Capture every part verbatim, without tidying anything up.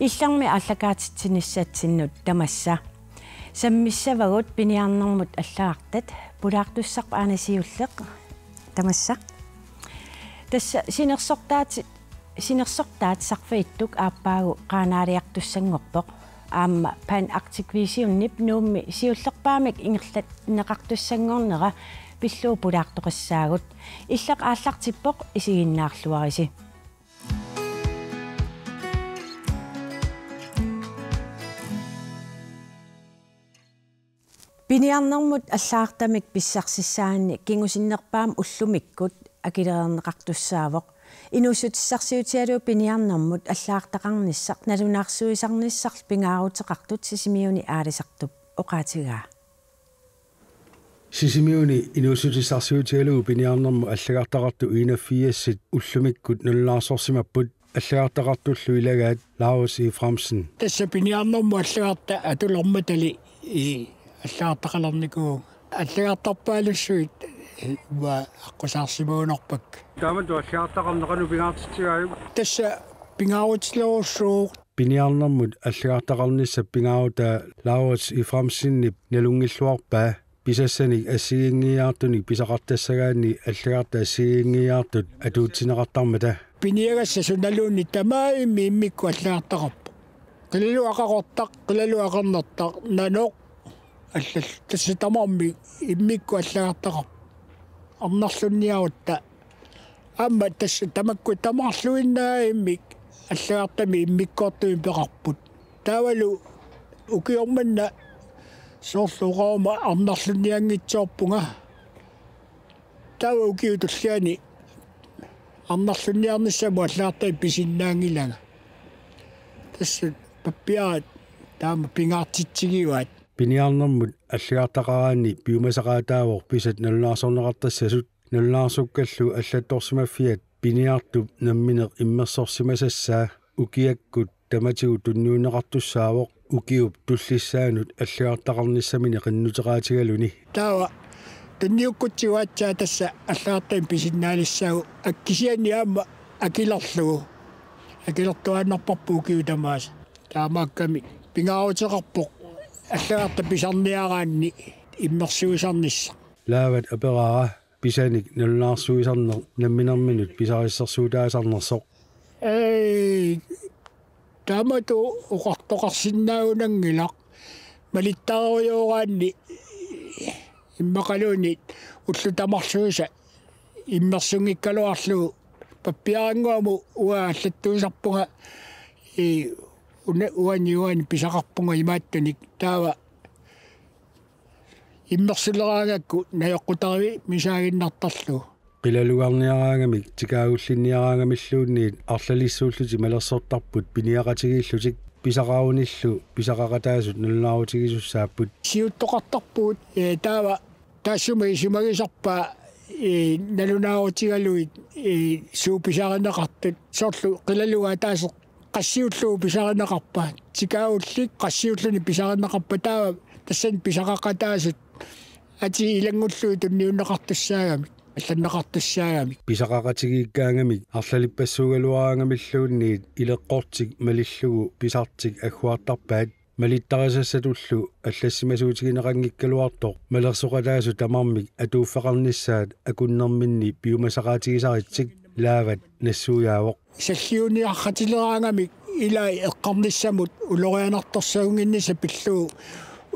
Illarmi allakaatitsinissaatsinnut tamassa sammissavagut piniarnermut allaartat pulaartussaq aanasiulleq tamassa tassa sinersortaat sinersortaatsarfiittuk aappaagu qaanaaliartussanngorpoq aamma pan arctic visiunnip nuummi siullerpaamik ingerlat neqartussangornera pilluu pulaartoqassaagut illeq aallartippoq isiginnaarluarisi Piniarnermut allaartamik pissarsisaanni kingusinnerpaam ullumikkut akileerneqartussaavoq inussutisarsiutialuu piniarnermut allaartaqarnissaq nalunaarsuisarnissarl pingaaruteqartut sisimiuni aalisartup oqaatigaa sisimiuni inussutisarsiutialuu piniarnermu allagaartaqartu uinaffiassit ullumikkut nululaarsorsimapput allaartaqartullu ilagaat Laurits E. Framsen tassa piniarnermu allagaarta atulormatali i اللاتقلنكو اللاتطبالشويت وقصاصبون أقبك. دامد اللاتقلنكو بيناتشيايم. تس بيناوتشلو شو. بينيالنمود اللاتقلنيس بيناوتا لاوس إفرامسيني نلونجلوار به. بيسسني أسينياتني بيسقطسراني اللات أسينياتن أدوتشنغتامده. بينيرس سندلوني تماي ميمك اللاتقب. قللو أقرطق قللو أقرنطق نانو. تسي تمامي إميكو أسلغطغب أمنصو نياوتا أما تسي تمكو تماصلو إنا إميك أسلغطمي إميكو طيب بغبون تاولو وكيوم منا صوصو غاوما أمنصو نياني تشوبونا تاولو كيو تسياني أمنصو نياني سمو أسلغطي بيسيناني لنا تسي ببيات تاما بيناتي تشيوات Piniarnermut allaartaqaraanni piumasaqaataavoq pisat nallaasorneqartassasut nallaarsukkallu allattorsimaffiat piniartup nammineq immersorsimasassaa ukiakkut tamatigut tunnuuneqartussaavoq ukiup tullissaanut allaartaqarnissamine qinnuteqaatigaluni taawa tunniukkutsiuaatsaa tassa allaartain pisinnaalissaau akkisiani aamma akilarlugu akilertuaannerparpu ukiutamaasa taamaakkami pingaaruteqarpoq اللغة بيسانياغاني إمرسويسانيس لاوات أبراها بيسانيك نلنارسويسانر نمينر منوت بيساريسرسوداسانرسوق أي تاماتو أقرطقرسناو ننجلاق ماليتارويوغاني إمقالوني أتلو تامرسويسا إمرسونيكالوارسلو ببيارنغوامو وأسلتوسابوها وأني وأني بيسقطنا يماتني توا يمرسل راجعك نيقطعي مشاعرنا نتصله قللوا عن يراجمك تجاوزني يراجمك شلوني أصلي سولتي ملا صوت بود بنياقتي شلوتي بيسقاوني شلو بيسقاعتها زنلاو تيجي سابود شيو تقطع بود توا تشمي شمي شبا نلوناو تيجلوي شو بيسقاعنا قط صوت قللوا تاسق قشيوتلو بيشارنقبان تيكاوتلي قشيوتلني بيشارنقبتاوا تسن بيشاقاتاسوت اتي لنغوتلو تنيونقارتساغامي алланнеқартуссаагами писақақатигиккаангами арлалиппассугалуараангамиллуунниит илеққортик малиллугу писартик аггуартарпаат малиттарисассатуллу аллассимасуутигинеқангиккалуартоқ малерсоқалаасу тамармик атууффақарниссаат акуннэрминни пиумасақаатигисаритсик لاعب نسويا وق. سخيوني أختيلة أنا إلى القمة السموت ولو أنا تصورني نسبتلو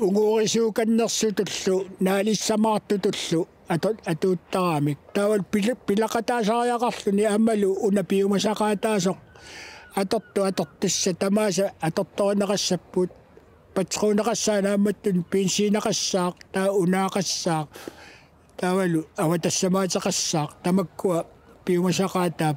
وغورسو كنرسو تلو نالي سمات تلو أتو أتو تامي تاول بيل بيلقتا شايا قصني أملو ونبيو مساقتا شق أتطو أتطو الستماس أتطو نغسبوت بتخون غسانا متن بنسين غساق تاونا غساق تاولو أو تسمات غساق تمكوا بيومشاقاتاب.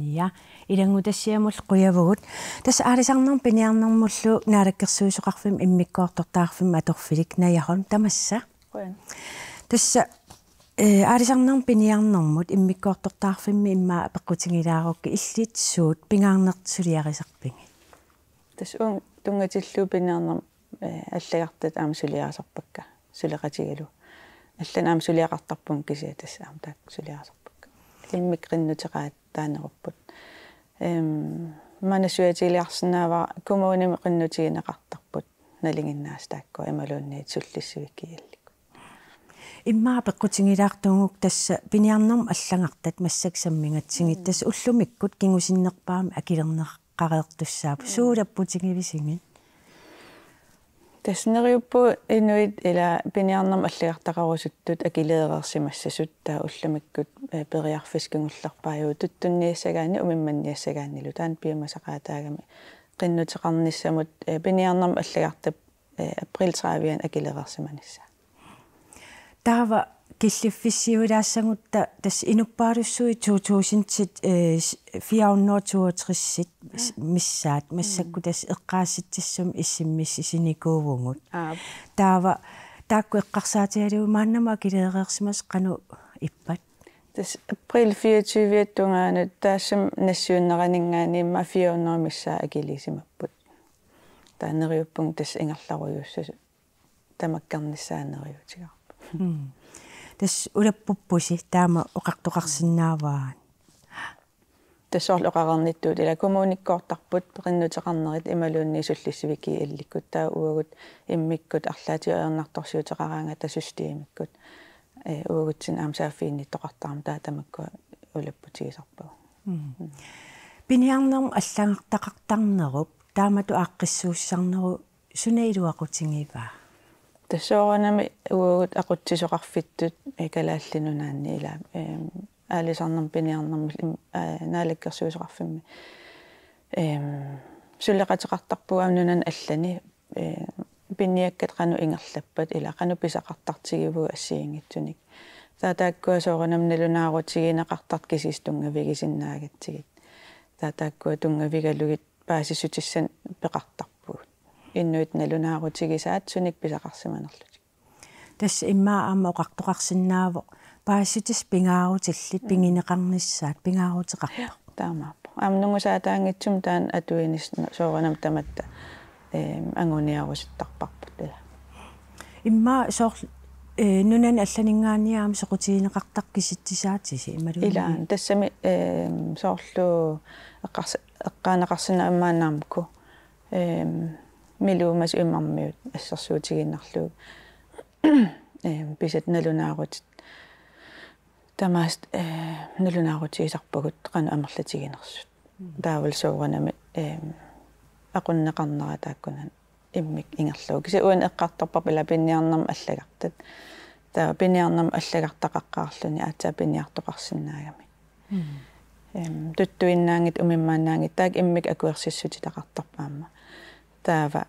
يا إذا عندك شيء ملقي بقول، تس أرسلنا بني أنا مللو نارك سويس قافم إمي كارت تعرفين ما تخفيك نياهم تمسة. تس أرسلنا بني أنا مود إمي كارت تعرفين ما بقولي دارك إشلت سود بني أنا تسوي رزق بني. تس أم تونجت لو بني أنا أشتغلت أم سوي رزق بكا سوي قتيلو. اللي نعم سليعة طبون كذي تسعم تك سليعة طبك المكرن نتقاد таанеруппут эм манасуатилиарсинаава кумууними қиннутигинеқартарпут налингиннаас таакку ималуунни суллиссивиккиаллику иммаа пеққутингилаартунгук тасса пиниарнэрм аллангартат массак саммингатсигит тасса уллумиккут кингусиннерпаама акилернеққареэртуссаапу суулаппутигивисигит таснериуппу инуит ила пиниарнэрм аллиартақарусуттут акилеэрэрсимассасут таа уллумиккут периарфискингулларпаажуу туттунниассагаани умимманниассагааннилу таан пиамасақаатаагами қиннутеқарниссамут пиниарнэрм аллиартап априлтраавиан акилеэрсиманисса таава киллиффиссиулаассангутта тас инуппаарюссуи two thousand four hundred thirty-two миссаат массакку тас эққаасситсссум иссиммисси синикуувугут таава таакку эққарсаатиалуу мааннама килеэреерсимас қану иппат тас април twenty-four таассам нассууннеранингааниимма four hundred миссаа акилисимаппут таанериуппунг тас ингерларуйуссасу тамаккарниссаанериутигар тас улаппуппуси таама оқартоқарсинааваан тассоорлоқарнитtuu ила коммуниккоортарпут периннутеқарнерит ималуунни суллиссивики алликкут таа уагут иммиккут арлаатиуернарторсиутеқараанга тасустиимиккут э уагутсин аамсааффиинниттоқартарам таа тамакку улаппутигисарпагу пиниарнерм аллангартақартарнеруп таамату ааққиссууссарнеру сунаилуақутингиваа тассоорнами уагут акутсисоқарфиттут экалааллинунаанни ила аалисарнерм пиниарнерм наалаккерсуусоқарфимми эм суллеқатеқартарпугаанунан аллани пинниаккат қану ингерлаппат ила қану писақартартигиву ассиингитсуник таатааккуасоорнам налунаарутигинеқартарт кисистунгавигисиннаагатсигит таатааккуа туннгавигалугит паасисутиссан пеқартар иннуит налунаарутигисаат суник писақарсиманерлутик тасса иммаа аама оқартоқарсинаавоқ паасситис пингаарутиллит пингинеқарниссаат пингаарутеқарпа таамааппо аамнунгусаатаангитсум таан атуинис сооранам таматта э ангуниааруситтарпарпут ила иммаа соор э нунан алланингааниаам сеқутигинеқартаркиситсисаатиси ималу илаан тассами э соорлу эққарс эққаанеқарсинаамаанаамку э милуумас иммармиут ассерсуутигиннарлуг э писат налунаарут тамаст э налунаарутигисарпагут қану амерлатигинерсут таавал соорнами э ақуннеқарнера тааккунан иммик ингерлууг киса уан эққартарпап ила пинниарнерм аллагартат таа пинниарнерм аллагартақаққаарлуни аатаа пинниартоқарсинаагами эм туттуиннаангит умиммаанаангит таак иммик акуерсиссутитақартарпаама таава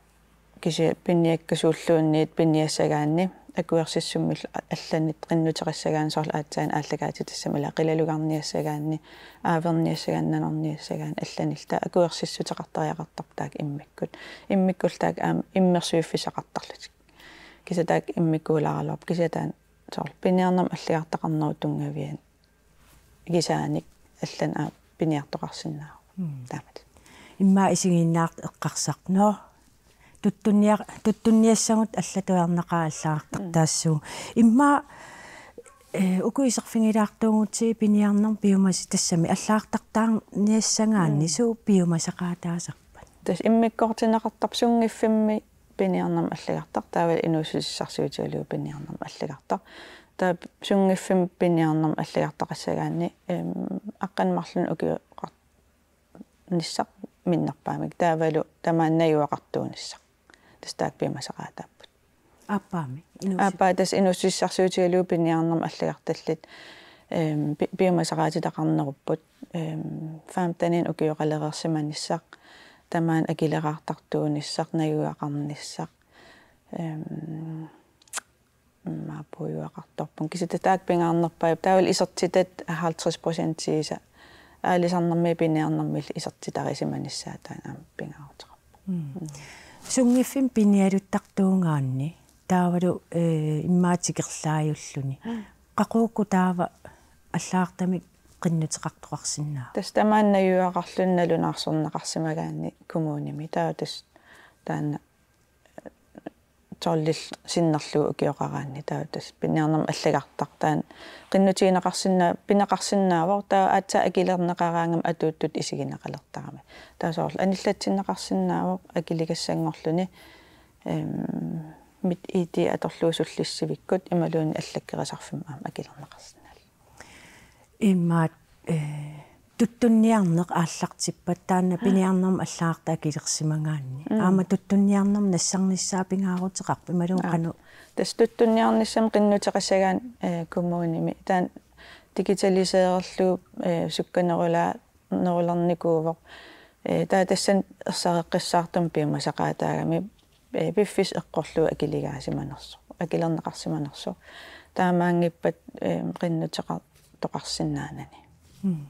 кисе пинниаккасууллуунниит пинниассагаанни акуерсиссуммил алланнит қиннутериссагаан соорлу аатсаан ааллагаатитсама ила қилалугарниассагаанни аавэрниассагааннанэрниассагаан алланилта акуерсиссутеқартариақартартаак иммиккут иммиккуллаак аама иммерсуиффисақартарлутик кисатаак иммиккуулаарлуап кисатаан соорлу пинниарнам аллагартақарнеру тунгавиан кисааник аллан аа пинниартоқарсинаа таамат иммаа исигиннаарт эққарсарноо туттунниа туттунниассагут аллатуарнеқаа аллаартартаассуу иммаа э укуисерфингилаартуунгутси пиниарнер пиумаси тассами аллаартартаар ниассангаанни суу пиумасақаатаасарпат тас иммиккортинеқартарсунгиффимми пиниарнерм аллагартар таавал инуусиссарсуутиалуу пиниарнерм аллагартар таа сунгиффим пиниарнерм аллагартақассагаанни э аққанмарлун уки ниссақ миннерпаамик таавалу тамааннаюақартуунissaq тастаак пиамасақаатааппут аппаами аппаа тас инуссиссарсуутигалуу пиниарнерм аллагарталлит эм пиамасақаатитақарнеруппут эм фаамтанин укиоқалереерсиманиссақ тамаан акилераартартуунissaq наюақарниссақ эм маппуюақарторпун кисатаак пингаарнерпаа таавал исертитат fifty percent-иса аалисарнэрми пиниарнэрмил исертитарисиманиссаатаан аама пингаарутеқарпа сунгиффим пиниалуттартуунгаанни таавалу э иммаатикерлааюллуни қақуукку таава аллаартами қиннутеқартоқарсинаа тас тамааннаюақарлун налунаарсорнеқарсимагаанни кумууними таа тас таана توليل سنرلو كيوقعاني تاوتس بينارنم اللقارتارتان قنوتينقارسنا بينقارسناوا تا اتا اكيلرنقاراangam atuuttut isiginaqalertarama taasooral anillatsinneqarsinnaava akiligassangorluni эм mit ити аторлуусуллиссивиккут ималуни аллаккерисарфимаама акилернеқарсинаал иммаат э туттунниарнеқ ааллартиппат таана пиниарнерм аллаарта акилерсимагаанни аама туттунниарнерм нассарниссаапингаарутеқарпи малуу кану тас туттунниарниссам қиннутеқассагаан э куммориними таан дигиталисеерлуу э сукканерулаа неруларникуувоқ э таа тассан ерсааққиссаартум пима сақаатаагами بفيس أقولوا أكلي عزيمة نص أكلنا نقصيمة نص تمام يبت قلنا تقع تقصينا نني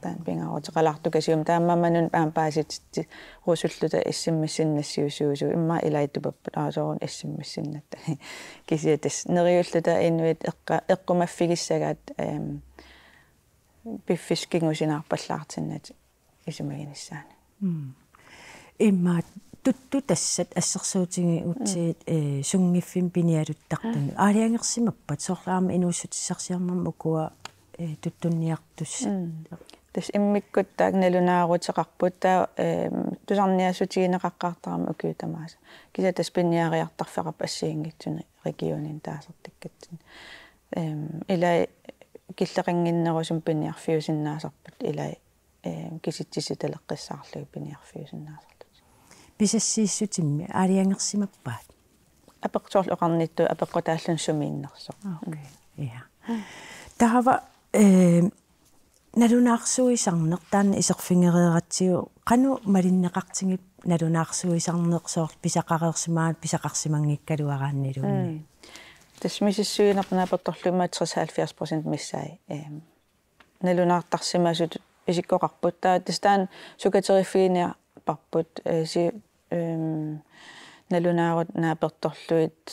تان بينا وتقلعت كشيء تمام ما نبأم بازت وصلت لده اسم مسنة سيو سيو سيو إما إلى دب عزون اسم مسنة كذي تس نريوش لده إنه إق إقمة في السجاد بفيس كينو جناح بطلعت سنة اسمه إنسان إما tuttu tassat assersuutigi utsiit э суннгиффим пиниалуттартуну аалиангерсимаппат соорлаама инууссутиссарсиарнэрму куа э туттунниартусса тас иммиккут таакналунаарутеқарпут таа э тусарниасутигинеқаққартарама укиутамааса киса тас пинниариартарфеқап ассиингитсуни регионин таасартиккатсин эм илай киллеқингиннерусум пинниарфиусиннаасарпут илай э киситсиситалеққиссаарлуи пинниарфиусиннаасар بسسيسوتيمي أريانغسيمبات. أبقتول أغنيتو أبقتالن شمين نخسو. أوكي. إيه. تهوا نادوناخسو يسان نقطان إسقفينغراتيو قانو مالين نقطين نادوناخسو يسان نقصور بيساقارسمان بيساقارسماني كدواران ندوني. تسميسسوي نقنا بطلوا ما ترسال في أسبوعين مساي. نادوناخسما جد إزيكورق بوتا تستان شو كترفيني بابود زي نلونا نابطلويت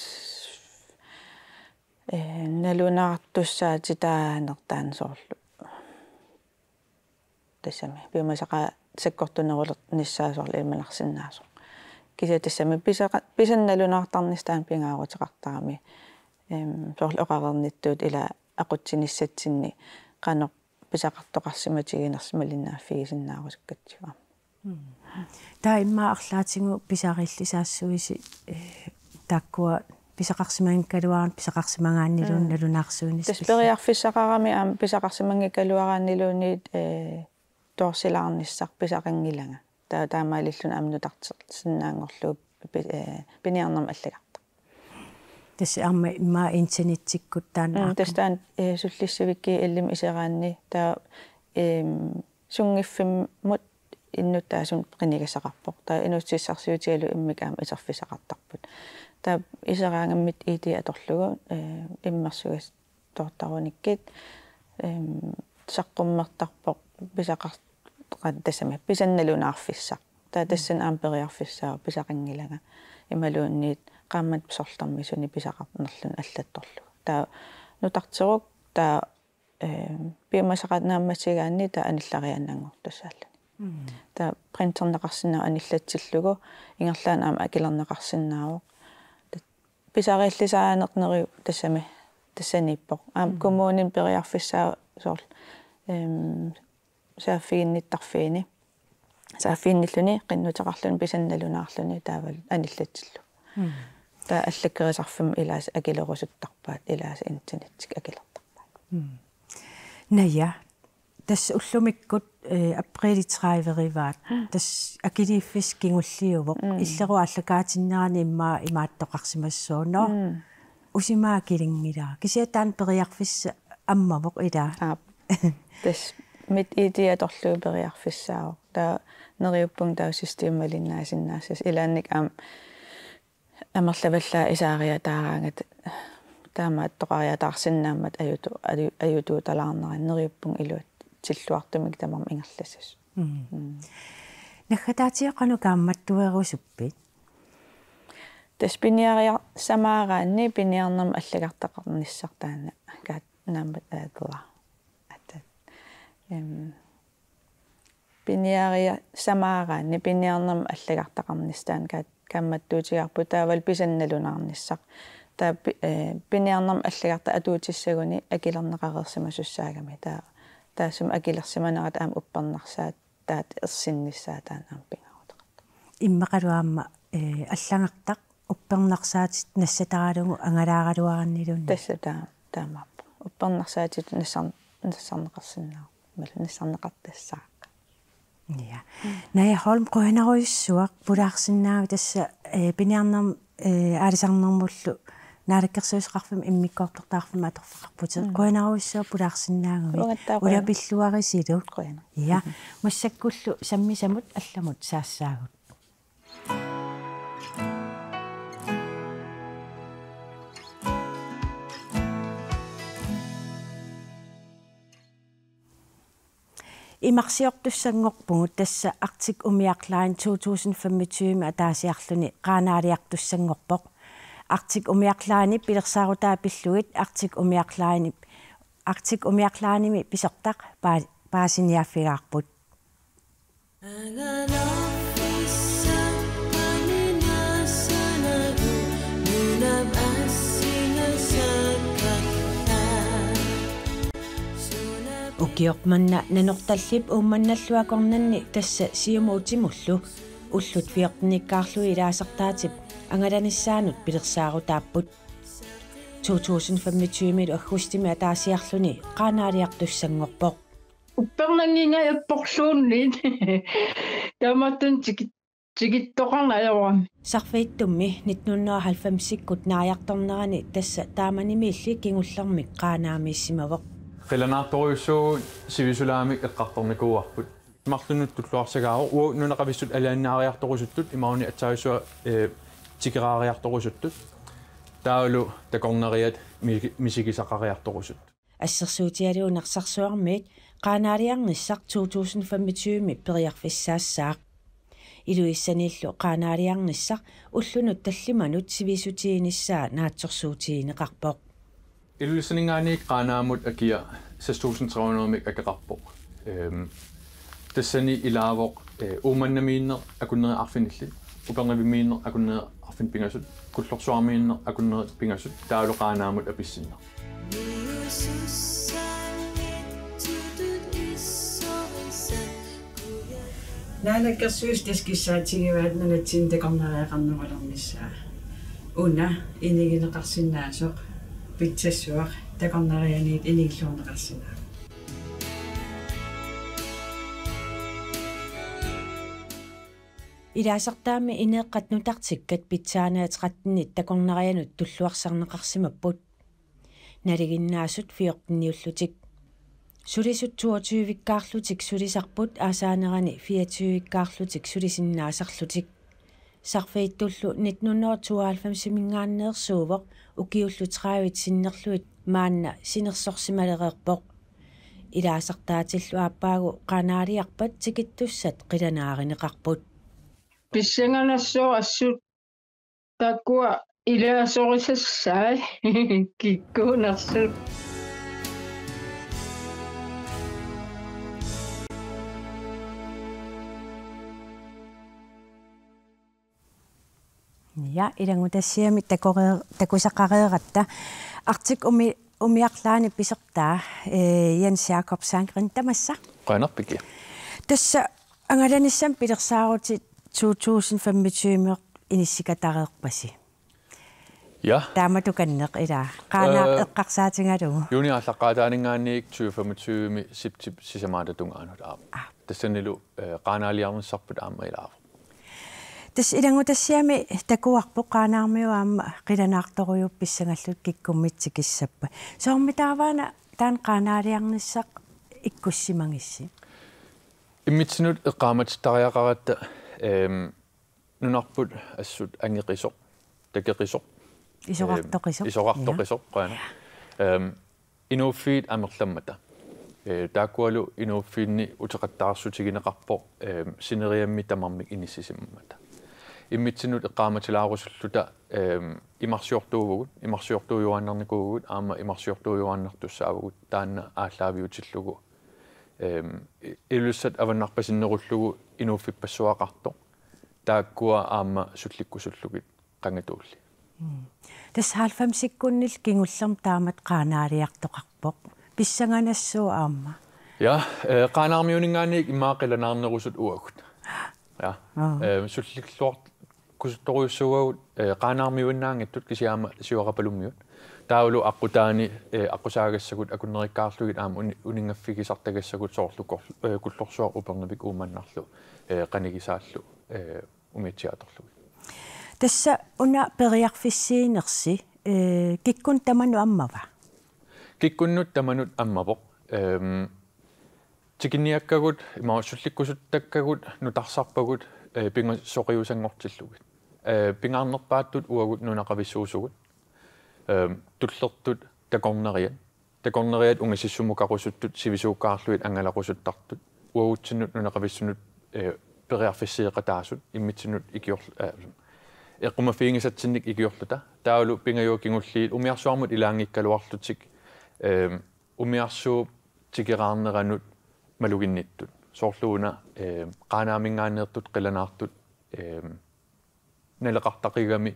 نلونا تساعد دا نقطان صول تسمى بيوم سقى سكرتنا ولا نساز ولا الملخص الناس كذا تسمى بيسا بيسا نلونا تنستان بينا وتقطعمي صول أقرر نتود إلى أقتني ستني كانوا بيسا قطقسمة جينا سملنا في سنة وسكتشوا دائما أخلاتينو بيساريلي ساسويسي تاكوا بيسارسمان كلوان بيسارسمان عنيلون نلون أخسوني. تسبري أخفي سكرامي أم بيسارسمان كلوان نلون تورسلان نسق بيسارين جلنا. دا دائما ليلون أمنو تقصد سنان غلوب بنيانم أتلقى. تس أما ما إنساني تكتان. تستان سلسلة سبكي إلهم إسراني تا سونغفم مت إنه تاسون قنيك سقطبق تا إنه تسرسيو تيلو إمك أم إسرفي سقطبق تا إذا عن مت إيدي أدخلوا إم مسوس تعتروني كت سقم مرتبق بسقط قد سمه بسن لون عرفي سق تا دسن أم بريعرفي سق بسقني لنا إما لون نيد قامت بسلطة ميسوني بسقط نطلن أثلت طلوا تا نتقصوك تا بما سقطنا مسيراني تا أن الثريان نعوض تسال تا برينترنا قرصنا أن يلتسلوا إنغلان أم أكلنا قرصنا بساريل لسا نقنري تسمه تسني بق أم كمون بريار في سا صل سافين الترفيني سافين اللوني قنو ترحلون بسنا لونا رحلوني تابل أن يلتسلوا تا الشكر صرفهم إلى أكل رز الطبات إلى إنترنت أكل الطبات نيا تس أسلمك قد أبغي ترايفري وات تس أكيد فيش كينغولي وق إشلوا على كاتينا نما إما تقاسم السنة وشما كيرين ميدا كشيتان بريخ فيش أما وق إدا تس مت إيدي أدخلوا بريخ فيش ساو دا نريو بون داو سيستم للناس الناس إلى إنك أم أم أصلبلا إزارية دارانة تامات ترايا دارسنا مت أيوتو أيوتو تلانا نريو بون إلوت تلوارتمك تمام إنغلسس. نختاتي قانو كامل تويرو سبيت. تسبينيار سمارة ني بينيار نم أشلقت تقرن السرطان قاعد نم بتطلع. بينيار سمارة ني بينيار نم أشلقت تقرن السرطان قاعد камматтуутиар путаавал писанналунаарниссақ таа пиниарнам аллагарта атуутиссагуни акилернеқарерсимасуссаагами таа таасум акилерсиманерат аама уппарнарсаат таат ерсинниссаа таанаам пингаарутеқ иммақалуаама аллангартақ уппарнарсаатит нассатаралугу ангалааралуарнилунни тасса таа таамаап уппарнарсаатит нассар нассарнеқарсиннаа мал нассарнеқартассаа يا ناي هالم كهنا هاي السوق براخسنا وتس بنيانم أرزاننا مولو ناركسوس خفهم إمي كابتق تعرف ما تخفق بوجد كهنا هاي السوق براخسنا ولا بيسلوا غزيرو كهنا يا مش كله سمي سمود ألا مود ساساعود имарсиорту сангорпугут тасса артик умиаклаан two thousand twenty-five ма таасиарлуни қаанаалиартуссангорпоқ артик умиаклаани пилерсаарутаа пиллугит артик умиаклаани артик умиаклааними писертақ паасиниаффилаарпут Ukioqmanna nanortallip uumannalluakornanni tassa siumuutimullu ullut fiortinnikkaarlu ilaasertaatip angalannissaanut pilersaarutaapput two thousand twenty-five augustimi ataasiarluni qaanaaliartussangorpoq uppernaangingaapporluunniit taamattun tikit tikittoqarnaajawami sarfiittummi nitnuunnerhalfamsikkut naajaqtornerani tassa taamanimiilli kingullermik qaanaamiissimavoq قلنا طويسو سيفيسولامي القطرني كواربود مارتنوت تلوارسكاو و نونا قبيسو الاناريا طويسوت اماوني اتسايسو تيكراريا طويسوت تاولو تاكورناريات ميسيكي ساقاريا طويسوت السرسوتيالو نرسرسوارميت قاناريارنساق two thousand twenty-five مي بيريارفيسسااساق илуиссаниллу قاناريارنساق уллунут таллиманут сивисутииниссаа наатсорсуутиинеқарпоқ Illustreringen regner mod at give seks tusind tre hundrede mæg af rapport. Det sender i laver, om man mener at kunne affinde det, og børnene vi mener at kunne affinde penge sådan, kunne slå sammen mener at kunne penge sådan. Der er jo regner mod at bestemme. Nej, det kan synes det skal sige til i verden, at det kommer der er andre hvordan det er. Una, inden jeg når sin næsok. Bitsessuaq taqarnarianiit inigilluarneqarsinaa Ilaasertaami ineeqqatnutartikkat pitsaanaatrattinni taqornarianut tulluarsarneqarsimapput naliginnaasut fiortinniullutik sulisut toogtyve ikkaarlutik sulisarput aasaanerani fireogtyve ikkaarlutik sulisinnaasarlutik sarfeettullu nitnuunnertuaalfamsi mingaanneersuuvoq ukiullu tredive sinnerluit maanna sinersorsimalereerpoq ilaasartaatillu aappaagu qanaaliarpat tikittussat qilanaarineqarput pissanganassu assut takkua ilaasorisassaai kikkuunersut Ja, idangu tässä mitä korre, takuisa kareratta. Artik omi omi aklaani pisortaa Jens Jakobsen rintamassa. Kainappikin. Tässä angalanissa pidersaaruti two thousand twenty-five inissikatareerpasi. Ja. Tämä tukenneq ida. Qaana eqqarsaatingadu. Junia saqaataaningaanniik twenty twenty-five siptip sisamaatatungaanuut aap. Tassannilu qaanaaliarnisarput aamma ilaavu. Tässä idangu tässä me takuarpo qanaarmiuaam qilanaartorujup pissangallut kikkummitsikissappa. Soormitaavaana taan qanaaliarnissaq ikkussimangissi. Immitsnut eqqaamatitariaqaratta ehm nunarput assut angeqisor takeqisor isorartoqisor isorartoqisor qaana ehm inuuffiit amerlammata э такуалу инуффинни утеқаттаарсутигинеқарпо э синериамми тамармик иниссисиммата иммитсинут эққааматилаарусуллута э имарсиортуувгут имарсиортуйуаннарникуугут аама имарсиортуйуаннартуссаавгут таанна ааллаавиутиллугу э илуссат аваннарпасиннеруллугу инуффиппассуақарто تاكوا أما شلكو شلكو قنعتولي. تسهل فمسكون الكينغ والسام تامت قناريق تقبق بيسعنا السو أما. يا قنام يونيعني ما قل نامنا وجود وقت. يا شلك صوت كسروا سو قنام يونيعني تركيز أما سو قبلهم تاولو أكو تاني أكو ساعة سكوت أكو نريك كارلويد أم ون ونينغ فيك ساعة سكوت صارلو كارل كل صار أوبرنا بيك أومن نحلو قنيجي سارلو وميتشي أترلوي. تس أنا بريق في السين نقصي كي كنت تمنو أما با. كي كنت تمنو أما با. تكني أكقول ما شلتي كشوت تكقول نتحسب بقول بينغ سقيو سنقتلوي بينغ نطبعتود وقول ننقبي سوسوي. تطلعت تكونرية تكونرية ونسيسو مكاروسوت سيفيسو كارلويد أنغلا روسوت تطلعت ووتشنو ننقبيسنو بريق في السين قتاسون يمتشنو إكيور إقامة فيني ستسنك إجيورلتا تاولو بيني وكينو الشيء وميرسو عمود إلاني كالوارلو تيك وميرسو تيجران رانو ملوين نتون صورلونا قانا من عنا تتقلنا تون نلقى تقيرمي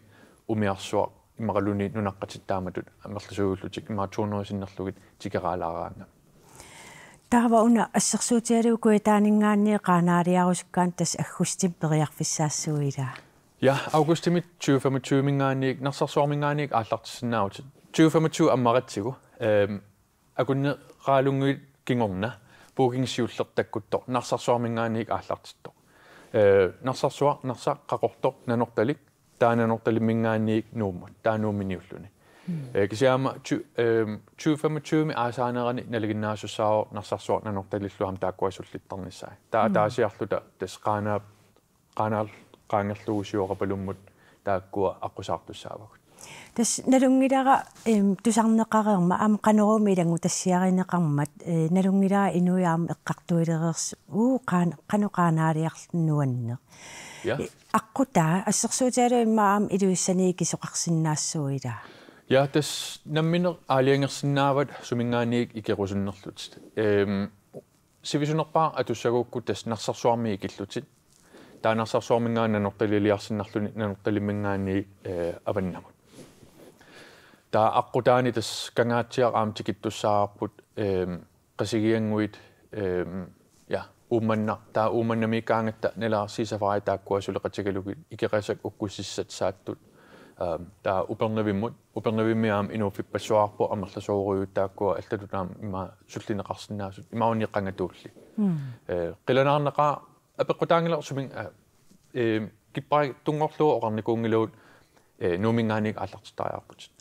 وميرسو مغلوني ننقط التامدون مخلصولو تيك ما تونو سنخلوين تيجران لارنا تابعونا الشخصيات وكويتانين عنا قانا رياوس كانت أخوستي بريق في الساسويرة يا أغسطس ميت شوفة متشو مينغانيك نصر صور مينغانيك أطلعت سناوت شوفة متشو أما غتسيو أكون قالون كينغنا بوكين سيو لطتك التو نصر صور مينغانيك أطلعت التو نصر صور نصر قرطو ننقطلك تانا نقطل مينغانيك نوم تانو منيولوني كشام شو شوفة متشو مأسانا غني نلقينا شو صار نصر صور ننقطلك لو هم تاكوا شو لطني ساي تا تا سيأخذوا تا تسقانا قنال قاعد نلوش يوقبلون مد تاكوا أقصاق تسابق. تس نلوني دا تسعنا قرر ما أم قنوا ميدعو تسيارين قمت نلوني دا إنه يام قطوي درس وقان قنوا قناريق نون. أقطع الشخصيات ما أم إدريسني كسقص الناس سويدا. يا تس نمن علينا السنابد سمعناك إكروز النخلوت. سيفيزنا قا أتسرق كتس نصر سوامي كتلوت. تانا صار منا ننطلي لياس نحن ننطلي منا ني أبننا. تا أقداني تس كناتي عم تكتو ساقط قصيرين ويد يا أمنا تا أمنا مي كانت تنلا سيسافاي تا كويس ولا قتيجلوك إكراسك أكوسيس ساتو تا أبننا بيموت أبننا بيمام إنه في بسوار بو أمر تسوقه تا كوا أستدرنا ما شلتنا قصنا ما هو نقانة دولي قلنا نقا أبقتان لا شو من كبار تونغلو أو كونغلو نومين عنك على الطايرة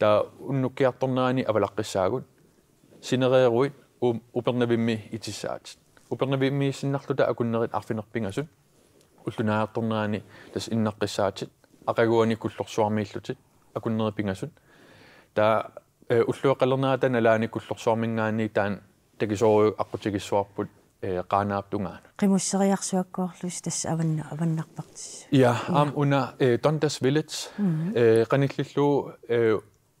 دا إنه كي أطلناني أبلغ الساعون. سينغيروي أم أبلغنا بمي اتساعد. أبلغنا بمي سن نحلو ده أكون نريد أعرف إنه بينعزون. قلت نعرف أطلناني تس إنه قساعد. أقرأوني كل صور ميسلوت. أكون نريد بينعزون. دا أسلوب قلنا ده نلاني كل صور منعني تان تجسوا أقول تجسوا بود. قناة تونغان. قيمة الشغية خشوا كورلوش تس أبن أبن نقبض. يا أم أنا تندس فيلتس قنيت للو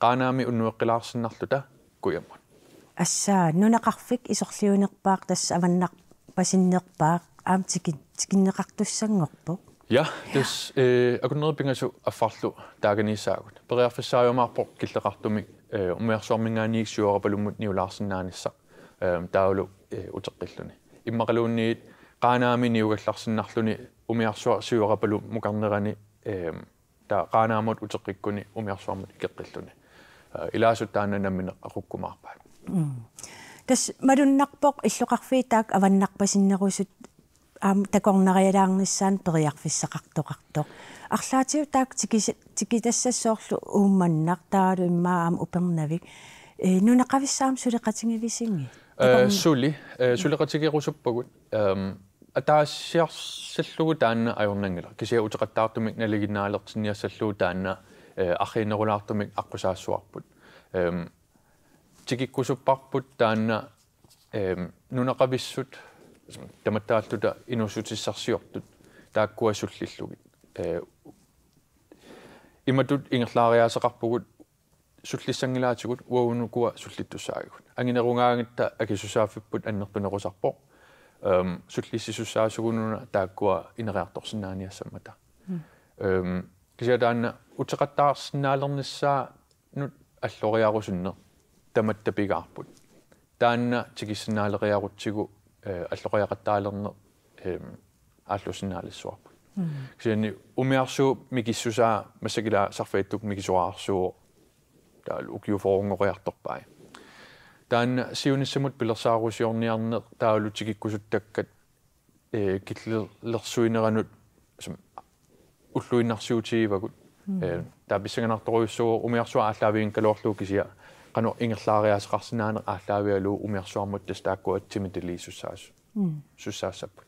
قنامي إنه قلاص النخلة ده كويمون الساعة ننقح فيك إسخليو نقباق دس أمن نق بس النقباق عم تكين تكين نقطة سنقباق يا دس أقول نربي نشوف فصله تاعني الساعون بعرف الساعة ما بق كل قطمي وميرسو منعني شو قبلوا متني ولاص النانسة داولو وتقلني إما قلوني قانا مني وقت لحسن نحلوني وميعشوا سيورا بلو مقنراني تا قانامود وتقيكوني وميرسوم كقلتوني إلى سوتانا من أخوكم أحباب. كش مدن نقبق إشلقق في تاك أو النقبس النغوسد أم تكون نغيران السن بريق في السقاق تقطق. أخلاتي تاك تكيس تكيس السوق ومن نقدر ما أم أبمنا فيك. نونقف السام سرقتني في سني. سولي سولي قتيجي غوسب بقول. أتعشى سلودانا أيوم نقلا كشيء وتقطعت من اللي جينا لقتني سلودانا أخينا غلطت من أقصى سوابط. تيجي كوسبابط دانا نونا قبيسود تمتعت دا إنه سوتي سرسيوت دا كوسول سلود. إما تود إن خلايا سقبود سلود سنجلات يقول وونو كوا سلود تساعد. أني نرونا تا أكيسوسافي بود أن نقطنا غوسابو. Sutlisi susah sukununa takwa inreaktor senania sama ta. Kejadian ucapan senalam nisa nut aslori aku senang tamat tapi gapun. Dan cik senal aku ciku aslori aku talam aslu senal suap. Kejadian umur su miki susah masa kita sahfetuk miki suar su dalu kiuforong reaktor bay. Dan siun semut belasah rusian yang tahu cik kusut dekat kita lasuin ranut utluin nasiuci bagus. Tapi sekarang terus so umur so ahlawi kalau tu kisah kalau ingat lari asrasnan ahlawi lu umur so amat destak kuat cemedeli susah susah sebut.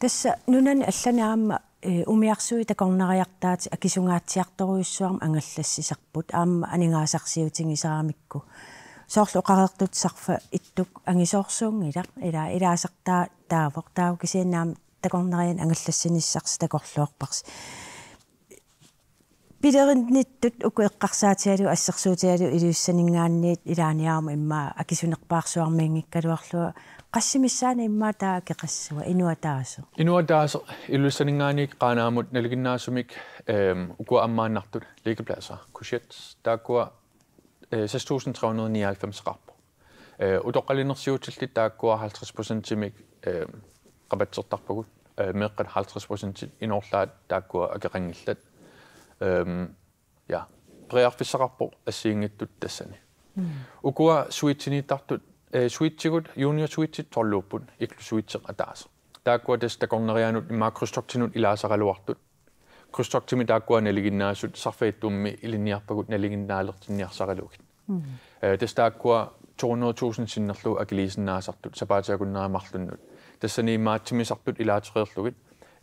Tes nunan asalnya umur so itu kalau nariak tat akisungat siak terus so am anglesi sebut am aninga saksiuci ngisamikku. صارت قررت تصرف إتوك أني صارسون إذا إذا إذا صرت تا وقتا وكسي نام تكون نرين أنغلس السنة صارت تكرر بس بدرن نتوت أكو قرصات سيرو الصرصوت سيرو إلى السنين عن إلى نيام إما أكيسون قرص وعميني كدوخلو قسم السنة إما تا كقص وإنو تاسو إنو تاسو إلى السنين عن قانا مد نلقينا سمك أكو أما نقطة ليك بلاسا كشيت تاكو ستة آلاف وثلاثمائة وتسعة وتسعين قاب. وتقال نصيو تلتي تاكوا حالترس بوسنتي قبت صدق بقول مقد حالترس بوسنتي إنورلا تاكوا أجرنجلت. يا بريق في سقابو السينج تود السنة. وكوا سويتني تاكت سويتي قد يونيو سويتي طلوبون إكل سويتي قداس. تاكوا تستكون ريانو ما كرستكتينو إلى سر الوقت. كرستكتي من تاكوا نلقينا سود صفيتهم إلى نيار بقول نلقينا لقت نيار سر الوقت. تستأكوا تونو توسن سنخلو أجلس الناس أكتر سبعة عشرنا مخلون تسني ما تمس أكتر إلى عشرة لقيت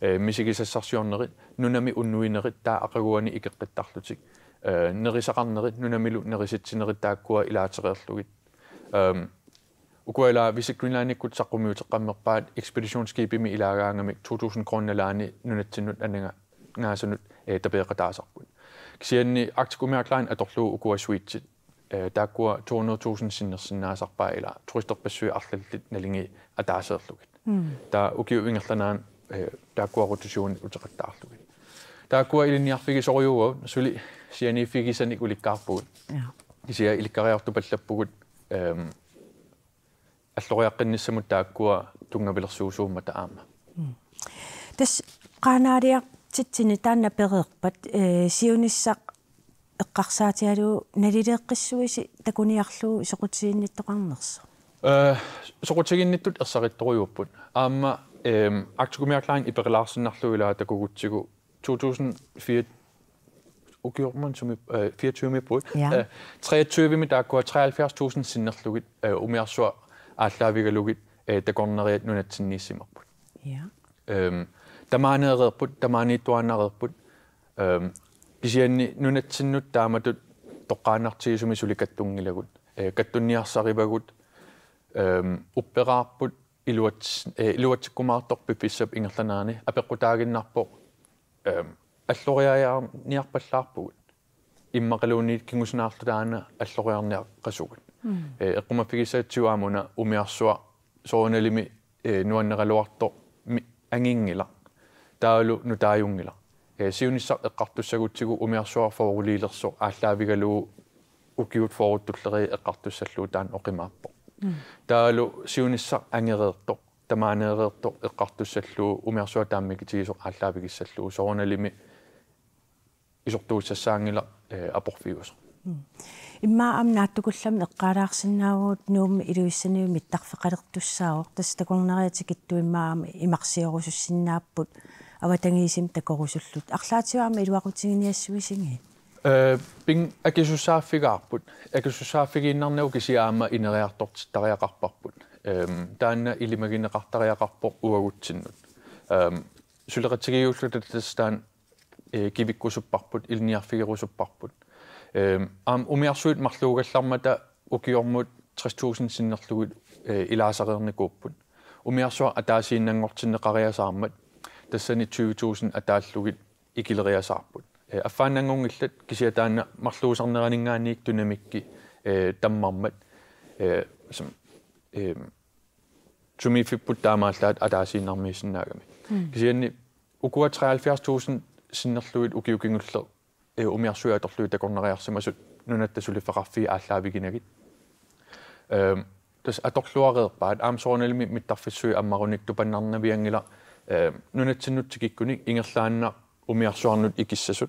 مسجيس السرسيون نرد ننمي أنوي نرد تأقواني إكقد تخلصي نريس عن نرد ننمي نريست نرد تأكوا إلى عشرة لقيت وكولا بيسكرين لاني كنت سقومي وتقام بعد إكسبيديشن سكيبي مي إلى عامي توسن كون لاني ننتنو أنا ناسن تبيق تاسقون كسيني أكتكم يا كلاين أتخلو أكوا سويت تاكوا تونو توسن سنة سنة سقبا إلى ترستق بسوي أخلت نليني أتعسر لقيت تا أوكيو إنغلنا تاكوا روتشون وتقطع لقيت تاكوا إلى نيار فيك سويو سولي سيني فيك سنيك ولي كاربون كسيا إلى كارير تبلت بقول أسلوع قنيس من تاكوا تونغ بالرسوسو متأمم تس قناريا تتني تانا بريق بس سيونيسق القرصات يالو نريد القسوة تكون يخلو سقطين نتقان نص. سقطين نتود أصغرت طويوبون. أما أكتومي أكلان إبرلاس نخلو إلى تكوتشيو ألفين وأربعة أكيرمان سمي أربعة وعشرين بود. ثلاثة وعشرين من تاكو ثلاثة وأربعين ألف سنخلويت أميرسوا أتلاقي لويت تكون نريد نتني سماك بود. تماني ربود تماني توانا ربود. كشيء ننتشنو تامة تقارن شيء شو مسؤولي كتوني لقول كتوني أصغر بقول أبرا بقول إلوات إلوات كوما تقبل في سب إنغلتراني أبقى تاعي نابو الصغير يا نير بسلا بقول إما قلوني كينوس ناقدانا الصغير نير قسول قم في سات يوامنا وميرسوا سوون اللي نوان غلواتو أنينغلا تالو نتايونغلا سيونيسا القطو سروديو وميرسوا فورلي لرسو أحلى بقلو وكيوت فورد تطلعي القطو سلودان أقيمابو. دالو سيونيسا أنيرتو تمانيرتو القطو سلو وميرسوا دامك تيسو أحلى بقي سلو سوونا لمي يسقطوسسانغلا أبوفيوس. إما أم ناتقولهم نقارق سناو نوم إروسني متخف قرقت الساق تستقوننا يتكتو إما إمقصيروس السنابود أو تنجيسم تكروس اللود أخلاقي وعمل وقتين يسويسينه. بين أكيسوسافي قابود أكيسوسافي إننا نوكسي أما إن رياضات تريا قابود. دانا إللي مجنّا قتريا قابود وروتينود. سلقتيريوس لتستان كيبيكوس قابود إلنيافيروس قابود. أم أميرسود مخلوق الثمة أكيرمود ثلاثة آلاف سنة إلى سرير نكوبون أميرسود أتاسين نعطينا قرية سامد تسنة عشرين ألف أتاسلويد إكل قرية سابون أفنى نعطينا كشيتان مخلوق سنرانينا نيك ديناميكي تمامد تومي في بودا مالتاد أتاسين ناميسن نعمي كشيني أكو ثلاثة آلاف سنة أكيوكين الثلو أميرسود أتاسلويد تكون قرية سماسود ننتسول فقفي أثابي جنريت تس أتاسلوار بعد أم صون المي متفسوي أم رونيك تبنان بيانجلا ننتسنود تكيكوني إنغسلنا أميرسود نود إكسسود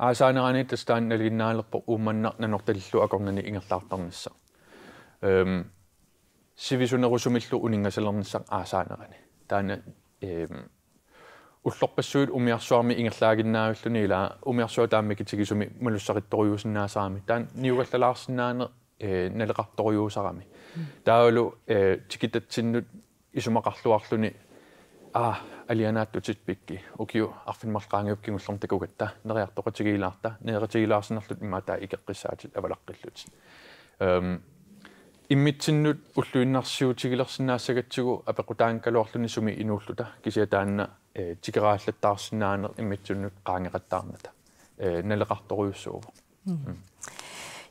عشان أنا تستان لينا لبؤمنا ننقللو أكملنا إن الخلايا نسا. سيفيسونا رسميلو أنينا سلامنسا عشان أنا. تان وطلب السود أميرسود من إنغلاق الناس لنيلا أميرسود عم يكتيجي سمي ملصق الطريوس الناس عامي تان نيوغل العصر نان نلقى الطريوس عامي داولو تكيد تسند إسمه قحلو عقلني آه أليانات تجتبكي أوكيو أخفي المرقاني بكي مسلم تكوكتا نريح تقتيجي لعتا نرتجي لعصر نخلد ما تايك القساج الأبلق اللوت إمّت سند أقول الناس شو تيجي لعصر الناس كتجو أبقتان كلو عقلني سمي إنولتا كيسيتان تجرات للتعصينان إمتون قانع التامنة نلقى طريسو.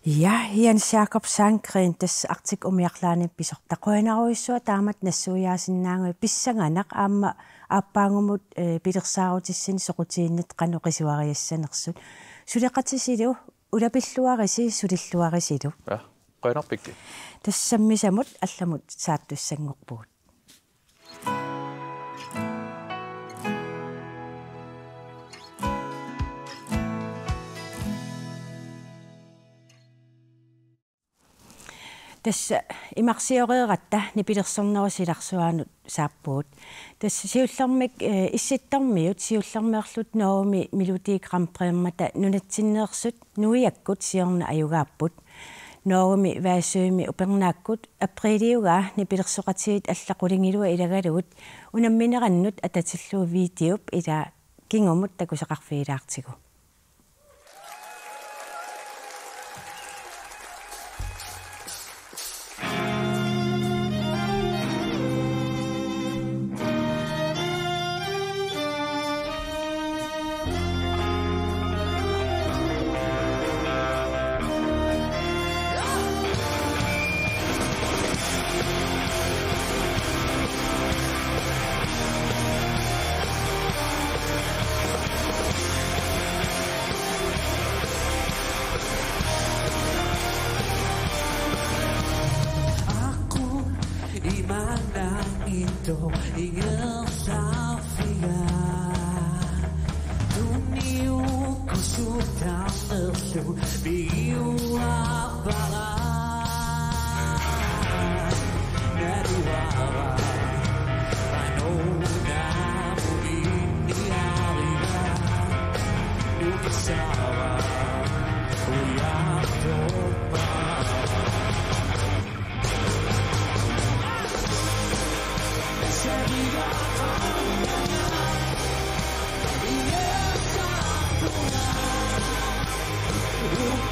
يا هي نشاكب سانكرين تس أكتيك أميرلاني بيسق تقوينا رويسو تامت نسويا سنان بيسعناك أما أبانغمود بيرساو تسين سقطين نتقن قسواري السنقسون سرقت سيدو ولا بيسواري سي سرقت سيدو. قينا بيك. تسمي سمود أسمود ساتو سنقبود. تس إمارسيورة رتّة نبيرسون نوسي لخسوان سابود تس سيولمك إستميوت سيولمك لود نومي ميلودي كرام بريم متى ننتينرسد نوياكود سيرن أيوغابود نومي واسومي أبرناكود أبريديوغا نبيرسوقتيد أسلقولينيلو إلى غيرود ونمينا غنود أتتسلو فيديو إذا كينغمود تكوسقق في رأسكو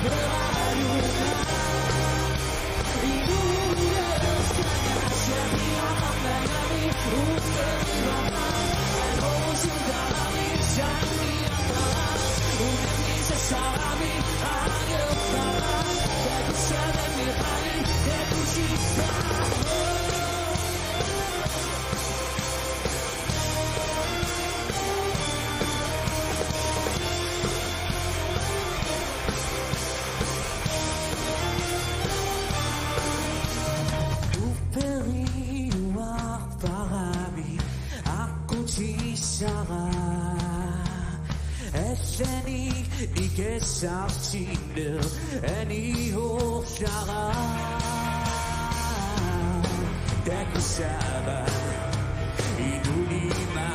Where are you? sartiler en i hochara dakshaba idulima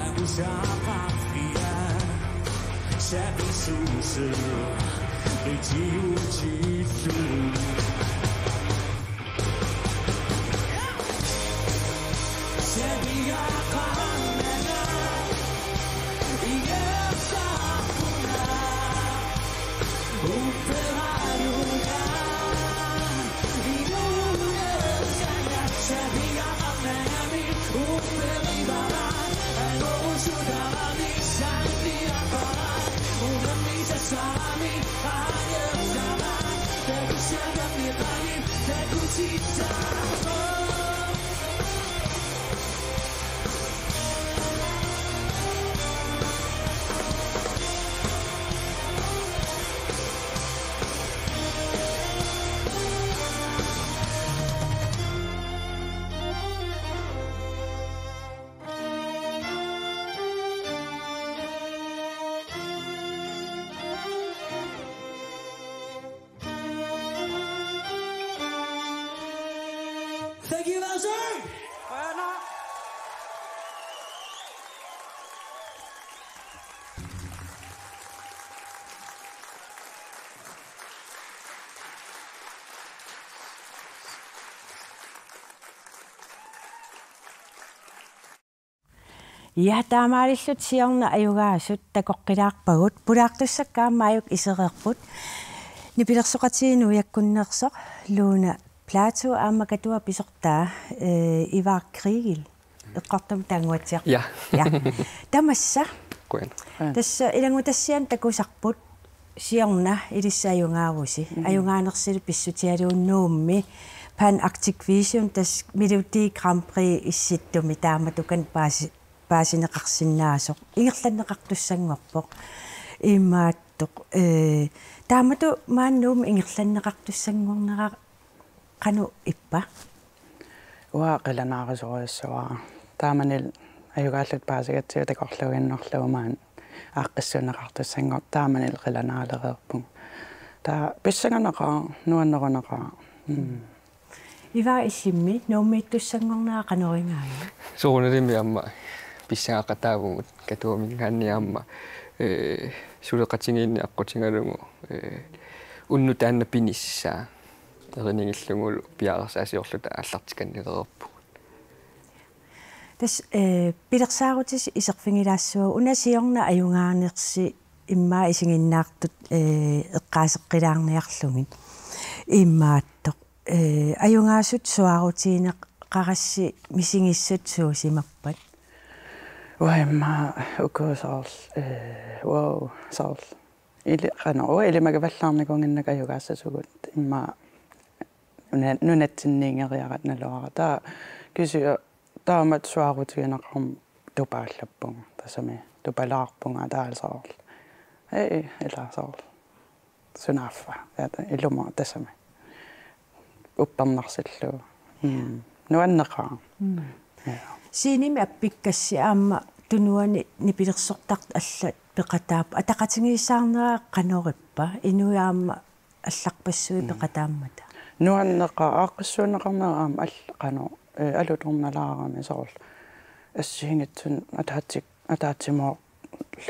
abushafa fia sabisusu bitiuchisu Thank you, Bowser! Why not? يا تاماري شوت سيونا أيوة شوت تكوكيراك بروت براكتو سكا مايوك إسرقوت نبيرك سكتين ويكون نقصة لونا Plato er man kan du have besøgt der i var krigen. Et godt om den måde til. Ja. Ja. Der må så. Godt. Det så i den måde sådan der går sagbud. Sjovne i det så unge også. Unge når selv besøger det nogle pan aktivision der melodi Grand Prix i sit dom i der man du kan bare bare sin retsnære så. Ingen sådan retssang op. I mat der man du man nogle ingen sådan retssang قنو إبّا واقلا نعرض على السواء تامن الأيقاظ البعضية تقول إنه لو ما أقصى نقطة سنغ تامن القلا نعرض بون تا بسنا نقا نو نو نقا إذا إسمي نومي تسنغنا قنوعنا سو ندمي أما بسنا كتابو كتو مني أما سورة كتشيني أقتشينارمو أنو تان بينيسا تغني السمول بيعرس أسيرلو تأثرت كني ربو. بس بيرساروتس إسقفني لاسو ونسيرنا أيوعان نقصي إما إسقني نقط القاس قدران يخلون إما تق أيوعان سوت سواروتين قارس مسيني سوت سوسي مقبل. وإما أكو صار واو صار إلي أنا أو إلي ما قبل لامني كون إنك أيوعان سوت إما nu nettinninga riaratna loara ta kysyä taamat suarutuinaqum tupaallappung tasami tupalaarpunga taalsaarl ei elaasaarl sunaaffa ata illuma tasami upparnarsillu nuanneqaa siinimi appikkassi aamma tunuani nipilersortart alla peqataap ataqatingiissaarneraa qanorippa inuyaamma allarpassui peqataammata نوانقا أقصون قمنا أم ألقنا ألودهم نلاقا مسال السين تون أتاتي أتاتي ما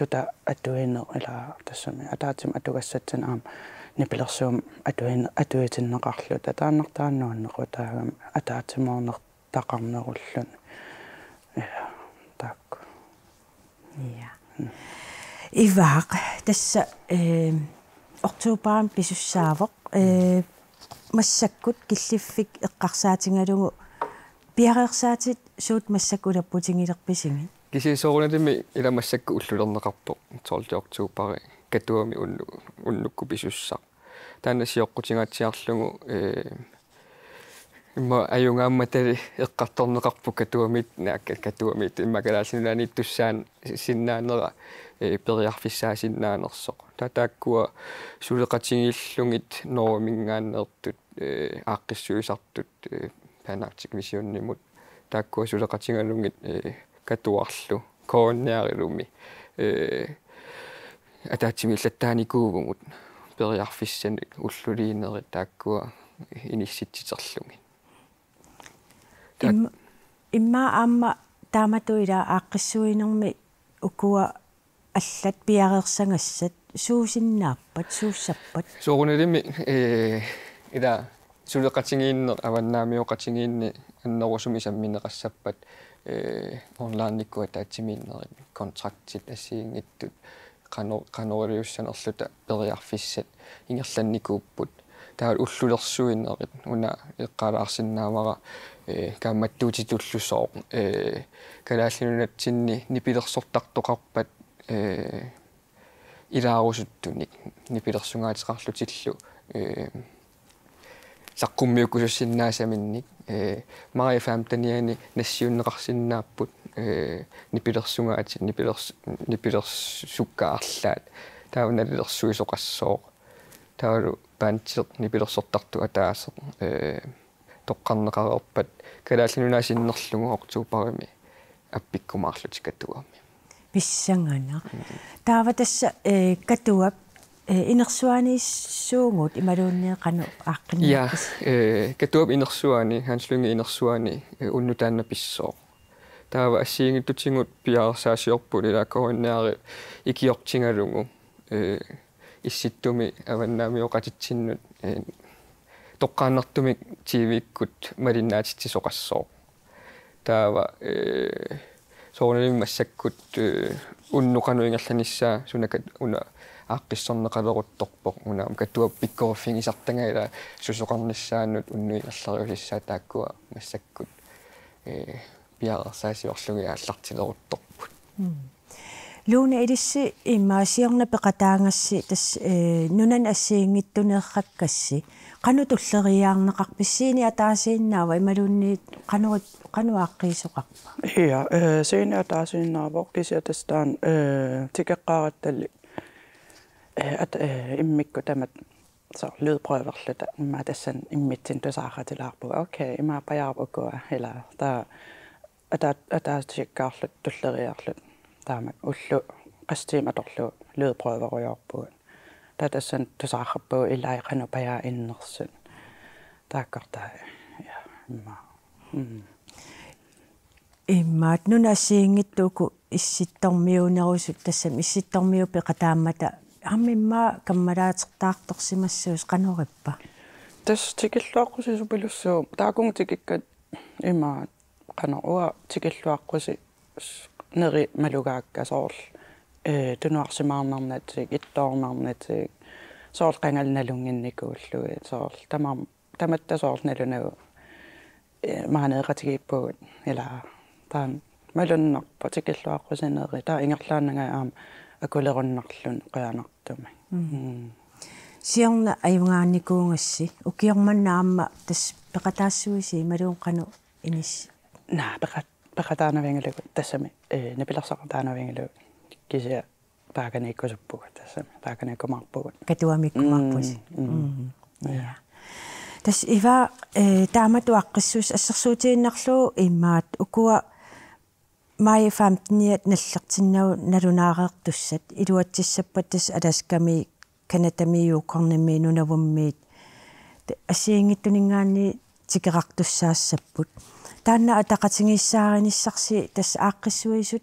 لدا أدوينا إلى تسمى أتاتي أدوستن أم نبلسوم أدوين أدويتنا قحلو تدا نقطان نوانقو تام أتاتي ما نقطقم نقولن تاك يا إيفاق تس أكتوبر بيسوسافق مسكوت كلفك القرصاتين هذو بيرقصات شوت مسكوت أبوتين يرقبسين. كيسي صورنا دمي إلى مسكوت لون رقبتو صلت أكتوبر كتومي أن أن كوبيسوسا. تاني سياقتين أتشارلون ما أيونا متى القطن رقبتو كتومي ناك كتومي المجالسين لاني تسان سنا نرى بريح في الساعة سنا نصق. تاكوا سرقتين لونت نومين عن أرتد أقسوس أرتد بناتك ميسيون نموت تاكوا سرقتين لونت كتوارلو كونيارلومي ataatsimi illattaanikuugugut periarfissan ulluliinneri taakkua inissitsiterlugin imma amma taamatuila aaqqissuinermi ukua allat piareersangassat suusinnaappat suussappat soorunelimi ee ida suleqatigiinner avannaamioqatigiinni annerusumi sammineqassappat ee onlaannikku ataatsimiinnerimi kontraktit asiingittut qano qanooriussanerluta periarfissat ingerlannikuupput taal ullulersuinneqit una eqqalaarsinnaamara ee kaammattuutitullusoo ee kalaallinunatsinni nipilersortartoqarpat ee ilaarusuttunik nipilersungaatiqarlutillu ee saqkummiukkusussinnaasaminik ee maari faamtaniani nassiunneqarsinnaapput ee nipilersungaati nipilers nipilersukkaarlaat taunalilersuisoqassoo taalu pantiq nipilersortartu ataaseq ee toqqarneqarerpat kalaallinunaasinnerlugu oqtuuparimi appikkumaarlutikatuami pissangana taavatassa ee katuap inersuanissuungut imaluunne qanu aaqqinni ja ee katuap inersuani hanslungi inersuani unnutaanna pissoo taava assiingittutsingut piaarsaasiorpul ilaakorinnaari ikiortingalugu ee issittumi avannaamioqatitsinnut ee toqqaannartumik tiiviikkut malinnaatitsisoqassoo taava ee soorunimi massakkut unnuqanuingerlanissaa sunakat una aaqqissorneqaleruttorpoq unaam katuap pikkoruffigisartangaila susoqarnissaannut unnuingerlaruusissaa taakkua massakkut ee piaaqersaasiorlugi aallartileruttorput luuna ilissi immaasiorna peqataangassi tass ee nunan assiingittuneerrakkassi qanutulleriaarneqarpissiini ataasiinnaava imaluunniit qanurit qanuaaqqiisoqarpa iya ee siini ataasiinnaavoq kisiatastaan ee tikeqqaarattalli ee at ee immikku tamat so lydprøverluta imma tassan immitsin tusaaqatilaarpu okay imma pajaarpukua ila ta ata ataasiikkaarlut tulleriaarlut tamat ullu qastiimatorlu lydprøverujaarpuun تاتسن تساخبو إلا يقنو بيا النصن تاكرتها يا إما إما تنونا سينجتوكو الستميو نوسو تسم الستميو بقدامة هم إما كمرات تاك تقسم السوس قنو غبا تس تكلواقو سيسو بلوسو تاكون تكيكا إما قنوة تكلواقو سي نغي ملوغاكا صول تنوعش مارنامناتيك إتطارنامناتيك صار قنالنا لونينك واللوي صار تمام تمت صارنا لنا معنا غتيب بود إلى طن ما لنا بتكل واقوسنا غتا إن قلنا عام أقول غننا قلنا قلنا تمام سيرنا أيوة نيكون الشيء وكيرما نعم تس بقتاسوي شيء ما لون قنو إنش نعم بقت بقتانا وين لو تسمى نبيلا صقتانا وين لو كذا تاكني كوسبوك تسمع تاكني كماربوك كتوامي كماربوس يا تس إذا تعمد وقسوس الشخصيتين نخلو إمات أقوى ما يفهمتني نشلقتنا نرناغ تشت إذا تسبتس أدرس كمي كانت ميو كرنمي نونوميت أشيني تنينغاني تقرق تشاس سبوت تانا أتقتني سارني الشخصي تس أقسويسوت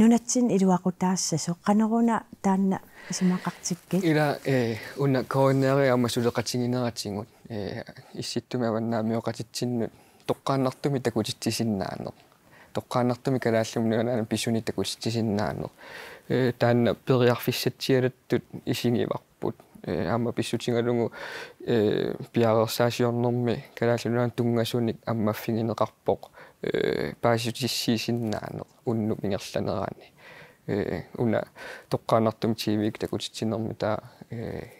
nunatsin iluaqutaassaso qaneruna taanna isumaqartikki ila e unna koorneeri ammasuleqatigineratingut e issittumi avannaamioqatitsinnut toqqaannartumi takutitsisinnaanneq تقانقتم كلاسهم لأن بيشوني تقولشين نانو تان بريار في ستيرة تيشيني بقول أما بيشوتين عندهم بيار ساشيون نمي كلاسهم لأن تونغشوني أما فيني نقبق باشوتيشين نانو ونو من يرسلناني ونا تقانقتم شيء بيك تقولشين نمي تا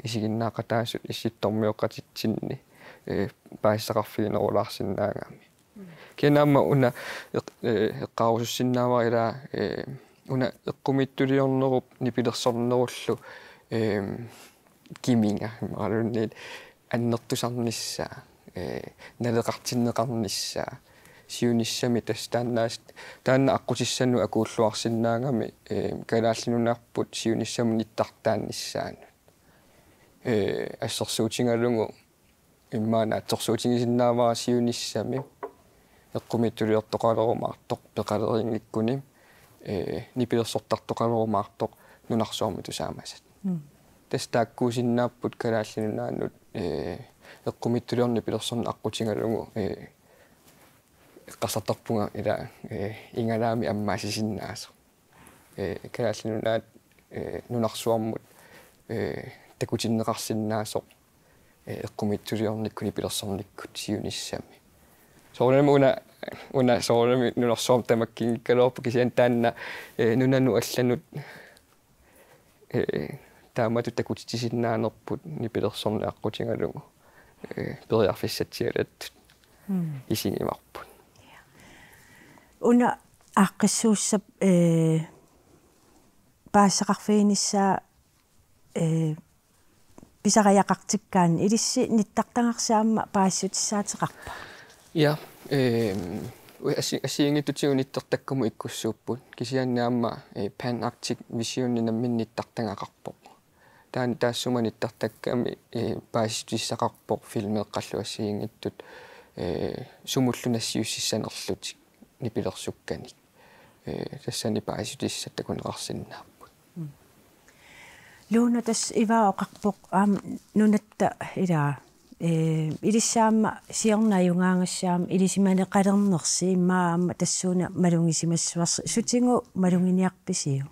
إيشين ناقتاش إيشين تميوقاتشيني باشرفين ولا سنناعمي كنا ما هنا قاوسنا وإلى هنا قمتليون نروب نبيدر صنورلو كيمينا معلومين النقطان نسا نلقتنا قنسا سيونسا متستناش تان أقوسنا وأقول لواسنا عم كلاسنا نحط سيونسا من التحتان نسان أشرسوتين علومو إما نترسوتين نوا سيونسا مي قمتلي التقارير معطق بقارير يكونين نبيل صوت التقارير معطق ننحصهم تسامست. تستأكوزنا بود كلاسنا نود قمتلي نبيل صن أقوتينا لعو قصتك بونا إذا إنغامي أما سيناس كلاسنا ننحصهم تكوتينا قصنا صب قمتلي نكون نبيل صن نكوتيوني سامي. Soalnya una una soalnya nuna som temakin kalau pergi sentan na nuna nu aslan nu tamat itu takut cici na noput ni pergi som nak aku cengar dulu pergi afis setiret isi ni maupun. Una aku susah bahasa kafein isa bisa gaya kaktikan. Ini si ni tak tengah sama bahasa sahaja apa. يا أسي أسيعني تجيء نترتكم إكسوبون كشيء نعمة بين أكتيك فيشون نمين نترتكم عقبق تان تاسوما نترتكم باش تيس عقبق فيلم القتل أسيعني تد سموتلنا سيوسي سنة الصوت نبيلر سكاني تساني باش تيس تكون راسنا لو نتس إذا عقبق أم ننت إذا إليسام سيرنا يوعان السام إليسمان قدر نخسي ما متسونا ملوني سمس وص شتينو ملوني نقبسيو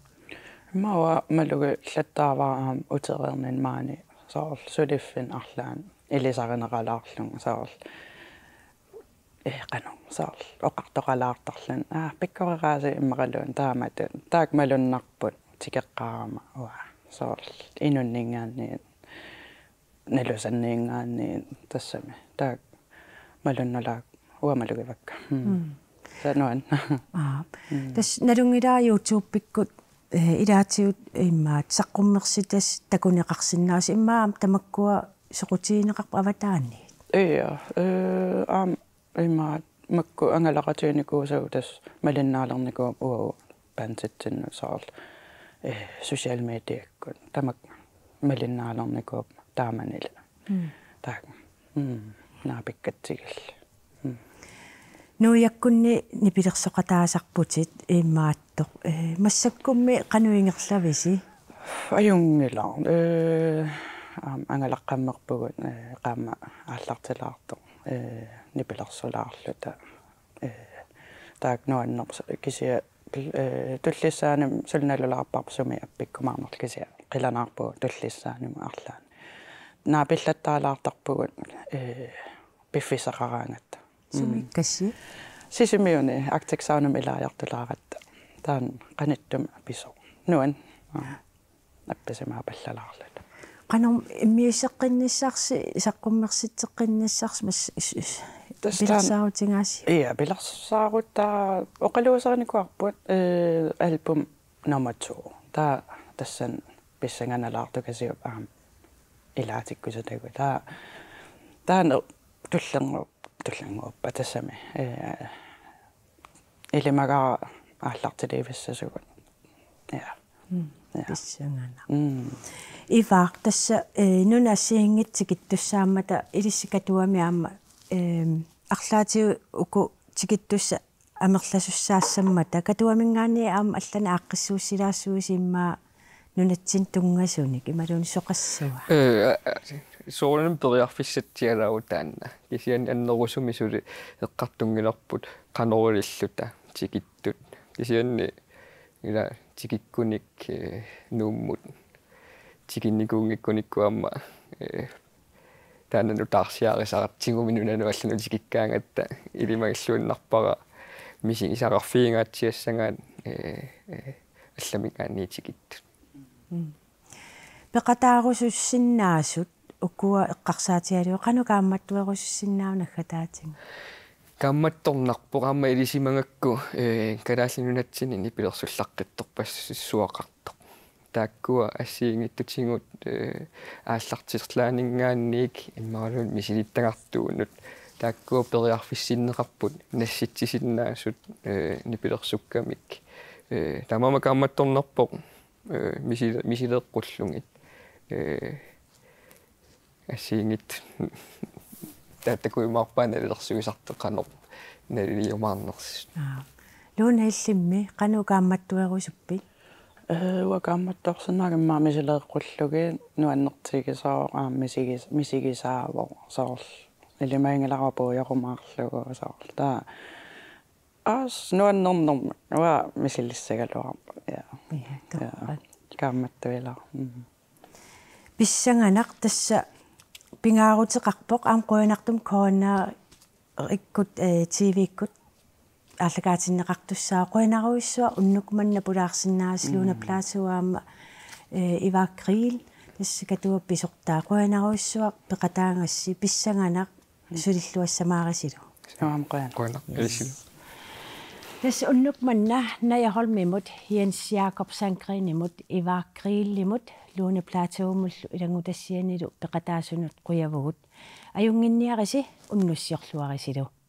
ما هو ملوك شتاوا أتغرنا الماني صار سلفين أحلام إلي صارنا قلار لون صار إيه قنون صار أقعد قلار طحلن آه بكرة غازي مغلون تامتن تاك ملون نقبل تكقام واه صار إنو نيجانين نلوزنين عن تسمة تاك ملون لا هو ملوك بك سنوان آه تس نروي دا يوتيوب بيكو إذا تيو إما تسقم مقصدس تكوني قص الناس إما أم تمكوا سقطين قب أبداني إيه أم إما مكوا أنا لقتني كوزو تس ملنا على نكوا أو بنتين صار سوشيال ميديا كن تمك ملنا على نكوا تعمل له، تعمل، نابك كتير. نو يكون نبي رخصة تاسق بوتيت ما تق مسكم قانون رخصة بسي. أيون لا، أنا لقم مقبول قام علاقة العطو نبي رخصة العطو تا تاكنو النبص كذي تلسان سلنا للعباب سمي أبيك ما نقول كذي قلنا عبو تلسان ما أحلان. نابلة تالا تقبل بفيسا قرانت. سمي كسي. سيسميوني أكتك سانم إلا يقتلارت تان قنتم بيسو نون أبسمها بلا لعلت. قنوم ميسقني شخص سقوم مغسقني شخص مس بلا صوت عسي. إيه بلا صوت تا أقلوا صاني كوابون ألبوم نمتشو تا تسن بسنجنا لعطو كزيب أهم. إلعاتك كذا كذا، تان تلعب تلعب بتسمع، إللي مرة أحلقت لي في السجون، يا، بسنانا، إذا تس نونا سينج تجت تسمع تا إللي سكتوا ميام أخلاقي وكو تجت تس أم أخلاق الساسمة تا كتوا ميعني أم أصلا أقسو سيراسو سما ننتين تونغسوني كما دون سوق السوا. ااا سولن بريار في ستيرة وتانا. كيسين النغوسو مسود القطن يلعبود قنور السوتا. cikitut kisienne ila cikikkunik nummut cikinnikunngikkunikku amma taananu taarsiaarisarat tinguminunanu allanu cikikkaangatta ilimagissuunnarpara misi isaqarfiingaatsiassangaat allamigaani cikittut beqataarusussinnaasut ukua iqqarsaatialu qanu kaammattuerussinnaunaggataatin kaammattornarpoqaamma ilisimangakku kalaallinunatsin ipilersullaqqittorpassuaqartoq taakkua assiingittutigut aallartiserlaaningaanniik immarulut misilittagartuunut taakkua periarfissinneqarput nassitsisinnaasut nipilersukkamik taamama kaammattornarpoq misil misileeqqulluŋit assiingit tattakuimaarpaana ilersugisarteqanor naliliumaarnersis luuna illimmi qanu kaammattuerusuppit uwa kaammattorsennaagimmaa misileeqqullugi nuannertigisaaqa misigis misigisaavo saarl ilimaingilarapuu yaqumaarlugu saarl taa as nuannernerm uwa misillissagaluarpa ja kaammattuila bissanganaq tassa pingaaruteqarpoq aam quinartum koona ikkut tivikkut aalakaatinneqartussaa quinaruissua unnukmanna pulaarsinnaasluuna plaasuaama ivaakril tassakatuwa pisortaa quinaruissua peqataangassi bissanganaq sulilluassamaarisilo aam qoyan qoinaq elisilu تس أنك منا نياهل ميموت ينس ياكوب سانكرين ميموت إيفاكريل ميموت لون بلاتو مل إلغو تسيني دو بقتاسو نتقويا بود أيون إني أغسي أنو سيخلو أغسي دو